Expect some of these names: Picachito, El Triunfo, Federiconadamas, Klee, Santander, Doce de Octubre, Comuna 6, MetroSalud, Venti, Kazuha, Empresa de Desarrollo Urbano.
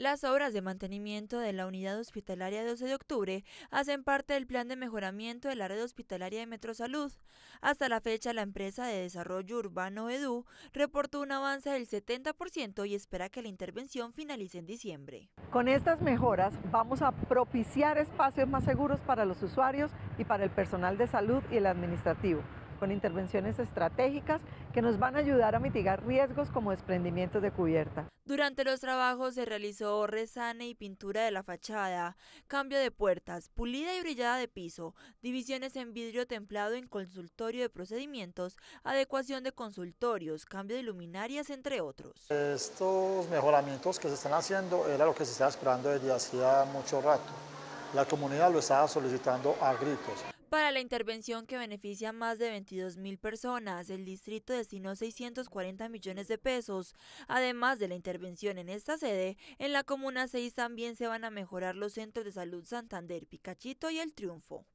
Las obras de mantenimiento de la unidad hospitalaria 12 de octubre hacen parte del plan de mejoramiento de la red hospitalaria de MetroSalud. Hasta la fecha, la Empresa de Desarrollo Urbano EDU reportó un avance del 70% y espera que la intervención finalice en diciembre. Con estas mejoras vamos a propiciar espacios más seguros para los usuarios y para el personal de salud y el administrativo, con intervenciones estratégicas que nos van a ayudar a mitigar riesgos como desprendimientos de cubierta. Durante los trabajos se realizó resane y pintura de la fachada, cambio de puertas, pulida y brillada de piso, divisiones en vidrio templado en consultorio de procedimientos, adecuación de consultorios, cambio de luminarias, entre otros. Estos mejoramientos que se están haciendo era lo que se estaba esperando desde hacía mucho rato. La comunidad lo estaba solicitando a gritos. Para la intervención, que beneficia a más de 22.000 personas, el distrito destinó 640 millones de pesos. Además de la intervención en esta sede, en la Comuna 6 también se van a mejorar los centros de salud Santander, Picachito y El Triunfo.